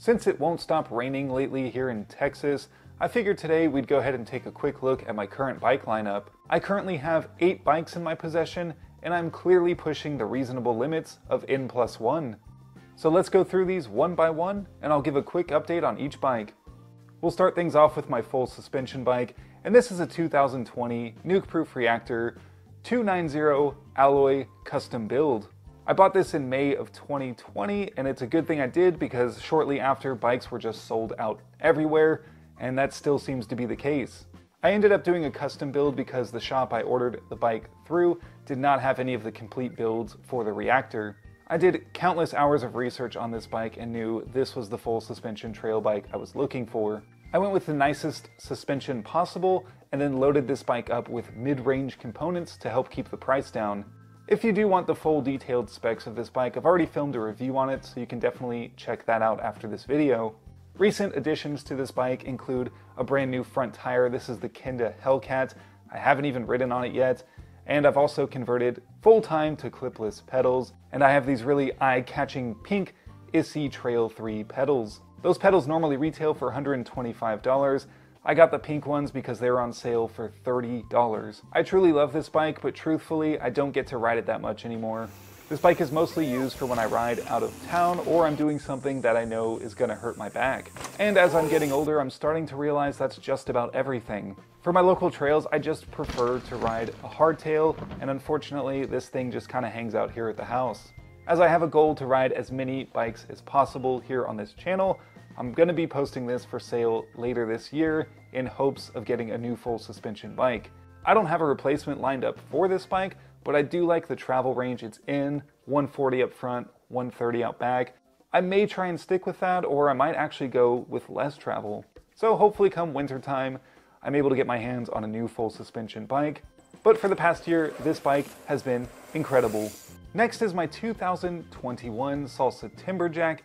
Since it won't stop raining lately here in Texas, I figured today we'd go ahead and take a quick look at my current bike lineup. I currently have 8 bikes in my possession, and I'm clearly pushing the reasonable limits of N+1. So let's go through these one by one, and I'll give a quick update on each bike. We'll start things off with my full suspension bike, and this is a 2020 Nukeproof Reactor 290 alloy custom build. I bought this in May of 2020, and it's a good thing I did because shortly after, bikes were just sold out everywhere, and that still seems to be the case. I ended up doing a custom build because the shop I ordered the bike through did not have any of the complete builds for the Reactor. I did countless hours of research on this bike and knew this was the full suspension trail bike I was looking for. I went with the nicest suspension possible and then loaded this bike up with mid-range components to help keep the price down. If you do want the full detailed specs of this bike, I've already filmed a review on it, so you can definitely check that out after this video. Recent additions to this bike include a brand new front tire. This is the Kenda Hellcat. I haven't even ridden on it yet. And I've also converted full-time to clipless pedals, and I have these really eye-catching pink Issy Trail 3 pedals. Those pedals normally retail for $125. I got the pink ones because they were on sale for $30. I truly love this bike, but truthfully, I don't get to ride it that much anymore. This bike is mostly used for when I ride out of town or I'm doing something that I know is gonna hurt my back. And as I'm getting older, I'm starting to realize that's just about everything. For my local trails, I just prefer to ride a hardtail, and unfortunately, this thing just kind of hangs out here at the house. As I have a goal to ride as many bikes as possible here on this channel, I'm gonna be posting this for sale later this year in hopes of getting a new full suspension bike. I don't have a replacement lined up for this bike, but I do like the travel range it's in, 140 up front, 130 out back. I may try and stick with that, or I might actually go with less travel. So hopefully come wintertime, I'm able to get my hands on a new full suspension bike, but for the past year, this bike has been incredible. Next is my 2021 Salsa Timberjack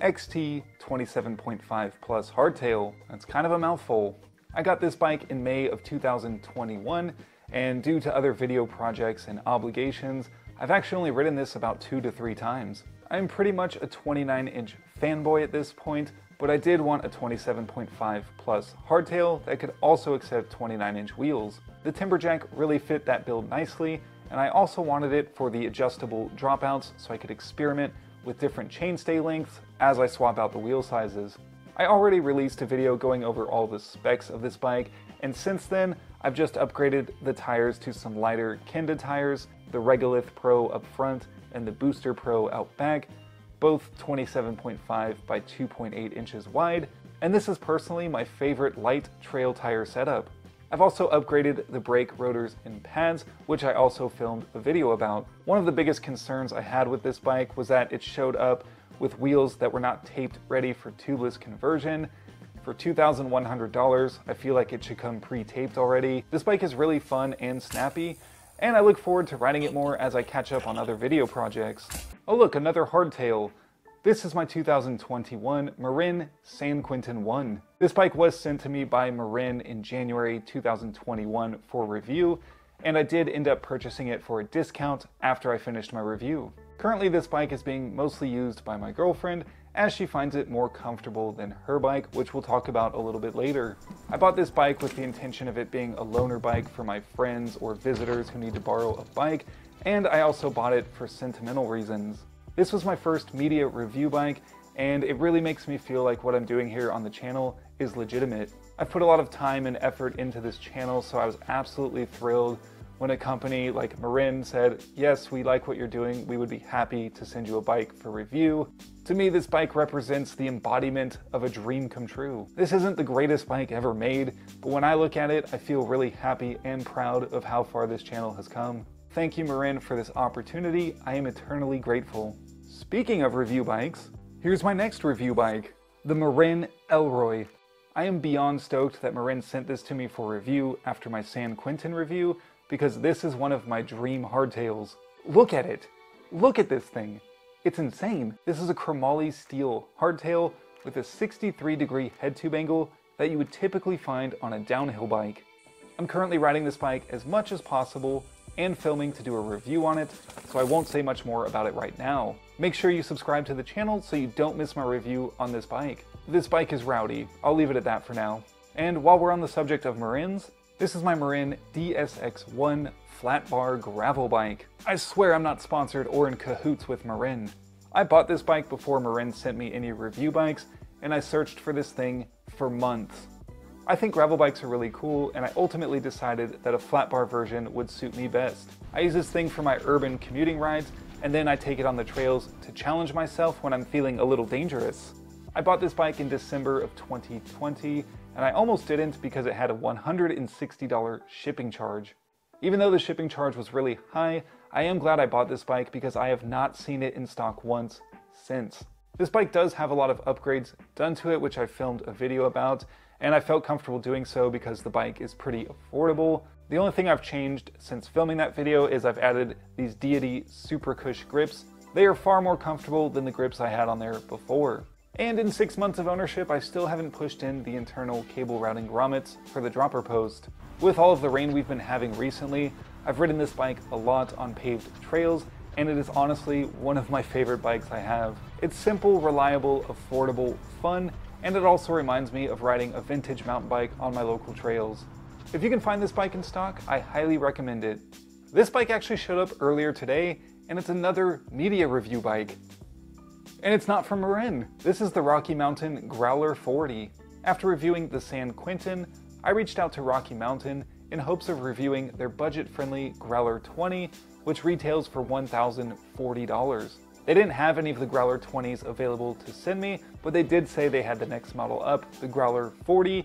XT 27.5 Plus Hardtail. That's kind of a mouthful. I got this bike in May of 2021, and due to other video projects and obligations, I've actually only ridden this about 2 to 3 times. I'm pretty much a 29-inch fanboy at this point, but I did want a 27.5 plus hardtail that could also accept 29-inch wheels. The Timberjack really fit that build nicely, and I also wanted it for the adjustable dropouts so I could experiment with different chainstay lengths as I swap out the wheel sizes. I already released a video going over all the specs of this bike, and since then, I've just upgraded the tires to some lighter Kenda tires, the Regolith Pro up front and the Booster Pro out back, both 27.5 by 2.8 inches wide, and this is personally my favorite light trail tire setup. I've also upgraded the brake rotors and pads, which I also filmed a video about. One of the biggest concerns I had with this bike was that it showed up with wheels that were not taped ready for tubeless conversion. For $2,100, I feel like it should come pre-taped already. This bike is really fun and snappy, and I look forward to riding it more as I catch up on other video projects. Oh look, another hardtail. This is my 2021 Marin San Quentin 1. This bike was sent to me by Marin in January 2021 for review, and I did end up purchasing it for a discount after I finished my review. Currently this bike is being mostly used by my girlfriend as she finds it more comfortable than her bike, which we'll talk about a little bit later. I bought this bike with the intention of it being a loaner bike for my friends or visitors who need to borrow a bike, and I also bought it for sentimental reasons. This was my first media review bike, and it really makes me feel like what I'm doing here on the channel is legitimate. I've put a lot of time and effort into this channel, so I was absolutely thrilled when a company like Marin said, yes, we like what you're doing, we would be happy to send you a bike for review. To me, this bike represents the embodiment of a dream come true. This isn't the greatest bike ever made, but when I look at it, I feel really happy and proud of how far this channel has come. Thank you, Marin, for this opportunity. I am eternally grateful. Speaking of review bikes, here's my next review bike, the Marin Elroy. I am beyond stoked that Marin sent this to me for review after my San Quentin review, because this is one of my dream hardtails. Look at it. Look at this thing. It's insane. This is a chromoly steel hardtail with a 63-degree head tube angle that you would typically find on a downhill bike. I'm currently riding this bike as much as possible, and filming to do a review on it, so I won't say much more about it right now. Make sure you subscribe to the channel so you don't miss my review on this bike. This bike is rowdy. I'll leave it at that for now. And while we're on the subject of Marins, this is my Marin DSX1 flat bar gravel bike. I swear I'm not sponsored or in cahoots with Marin. I bought this bike before Marin sent me any review bikes, and I searched for this thing for months. I think gravel bikes are really cool, and I ultimately decided that a flat bar version would suit me best. I use this thing for my urban commuting rides, and then I take it on the trails to challenge myself when I'm feeling a little dangerous. I bought this bike in December of 2020, and I almost didn't because it had a $160 shipping charge. Even though the shipping charge was really high, I am glad I bought this bike because I have not seen it in stock once since. This bike does have a lot of upgrades done to it, which I filmed a video about, and I felt comfortable doing so because the bike is pretty affordable. The only thing I've changed since filming that video is I've added these Deity Supracush grips. They are far more comfortable than the grips I had on there before. And in 6 months of ownership, I still haven't pushed in the internal cable routing grommets for the dropper post. With all of the rain we've been having recently, I've ridden this bike a lot on paved trails, and it is honestly one of my favorite bikes I have. It's simple, reliable, affordable, fun, and it also reminds me of riding a vintage mountain bike on my local trails. If you can find this bike in stock, I highly recommend it. This bike actually showed up earlier today, and it's another media review bike. And it's not from Marin. This is the Rocky Mountain Growler 40. After reviewing the San Quentin, I reached out to Rocky Mountain in hopes of reviewing their budget-friendly Growler 20, which retails for $1,040. They didn't have any of the Growler 20s available to send me, but they did say they had the next model up, the Growler 40,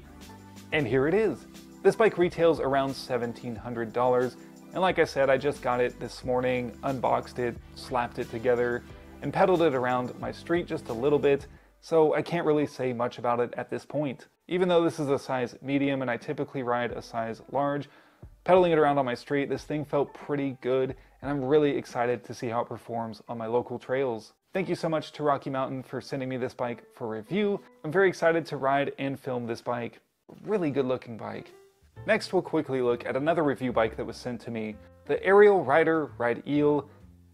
and here it is. This bike retails around $1,700, and like I said, I just got it this morning, unboxed it, slapped it together, and pedaled it around my street just a little bit, so I can't really say much about it at this point. Even though this is a size medium and I typically ride a size large, pedaling it around on my street, this thing felt pretty good, and I'm really excited to see how it performs on my local trails. Thank you so much to Rocky Mountain for sending me this bike for review. I'm very excited to ride and film this bike. Really good looking bike. Next, we'll quickly look at another review bike that was sent to me, the Ariel Rider Ride Eel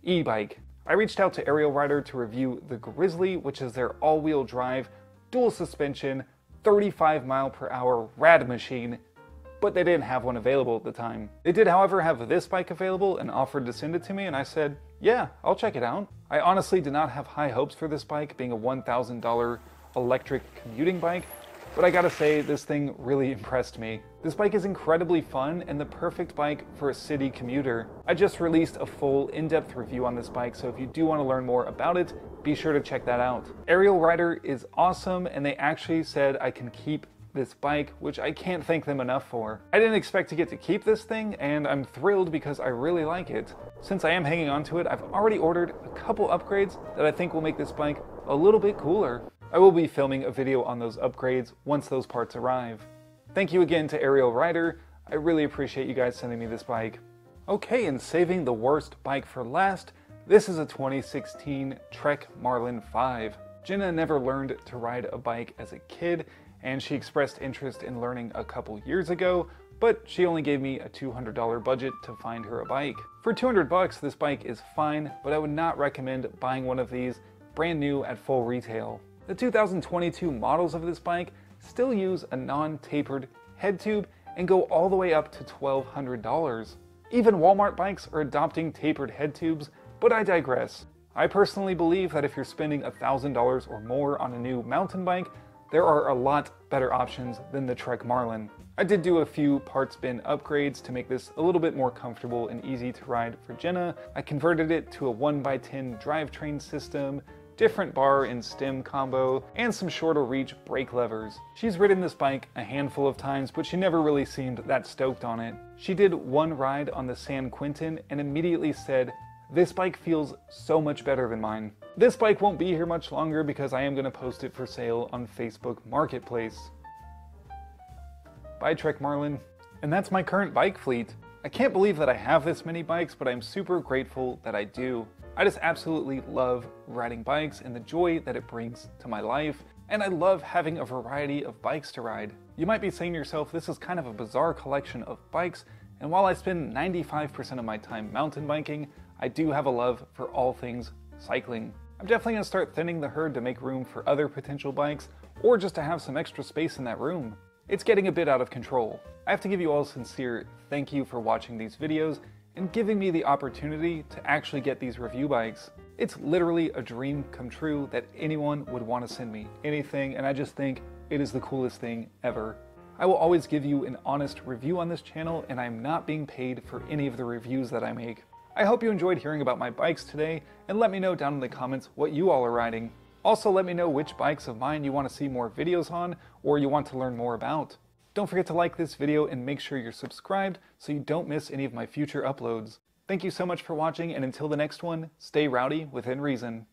e-bike. I reached out to Ariel Rider to review the Grizzly, which is their all-wheel drive, dual suspension, 35-mile-per-hour rad machine, but they didn't have one available at the time. They did, however, have this bike available and offered to send it to me, and I said, yeah, I'll check it out. I honestly did not have high hopes for this bike being a $1,000 electric commuting bike, but I gotta say, this thing really impressed me. This bike is incredibly fun and the perfect bike for a city commuter. I just released a full in-depth review on this bike, so if you do want to learn more about it, be sure to check that out. Ariel Rider is awesome, and they actually said I can keep this bike, which I can't thank them enough for. I didn't expect to get to keep this thing, and I'm thrilled because I really like it. Since I am hanging on to it, I've already ordered a couple upgrades that I think will make this bike a little bit cooler. I will be filming a video on those upgrades once those parts arrive. Thank you again to Ariel Rider. I really appreciate you guys sending me this bike. Okay, and saving the worst bike for last, this is a 2016 Trek Marlin 5. Jenna never learned to ride a bike as a kid, and she expressed interest in learning a couple years ago, but she only gave me a $200 budget to find her a bike. For 200 bucks, this bike is fine, but I would not recommend buying one of these brand new at full retail. The 2022 models of this bike still use a non-tapered head tube and go all the way up to $1,200. Even Walmart bikes are adopting tapered head tubes, but I digress. I personally believe that if you're spending $1,000 or more on a new mountain bike, there are a lot better options than the Trek Marlin. I did do a few parts bin upgrades to make this a little bit more comfortable and easy to ride for Jenna. I converted it to a 1x10 drivetrain system, different bar and stem combo, and some shorter reach brake levers. She's ridden this bike a handful of times, but she never really seemed that stoked on it. She did one ride on the San Quentin and immediately said, "This bike feels so much better than mine." This bike won't be here much longer because I am going to post it for sale on Facebook Marketplace. Bye, Trek Marlin. And that's my current bike fleet. I can't believe that I have this many bikes, but I'm super grateful that I do. I just absolutely love riding bikes and the joy that it brings to my life, and I love having a variety of bikes to ride. You might be saying to yourself, this is kind of a bizarre collection of bikes, And while I spend 95% of my time mountain biking, I do have a love for all things cycling. I'm definitely gonna start thinning the herd to make room for other potential bikes, or just to have some extra space in that room. It's getting a bit out of control. I have to give you all a sincere thank you for watching these videos and giving me the opportunity to actually get these review bikes. It's literally a dream come true that anyone would want to send me anything, and I just think it is the coolest thing ever. I will always give you an honest review on this channel, and I'm not being paid for any of the reviews that I make. I hope you enjoyed hearing about my bikes today, and let me know down in the comments what you all are riding. Also, let me know which bikes of mine you want to see more videos on, or you want to learn more about. Don't forget to like this video and make sure you're subscribed so you don't miss any of my future uploads. Thank you so much for watching, and until the next one, stay rowdy within reason.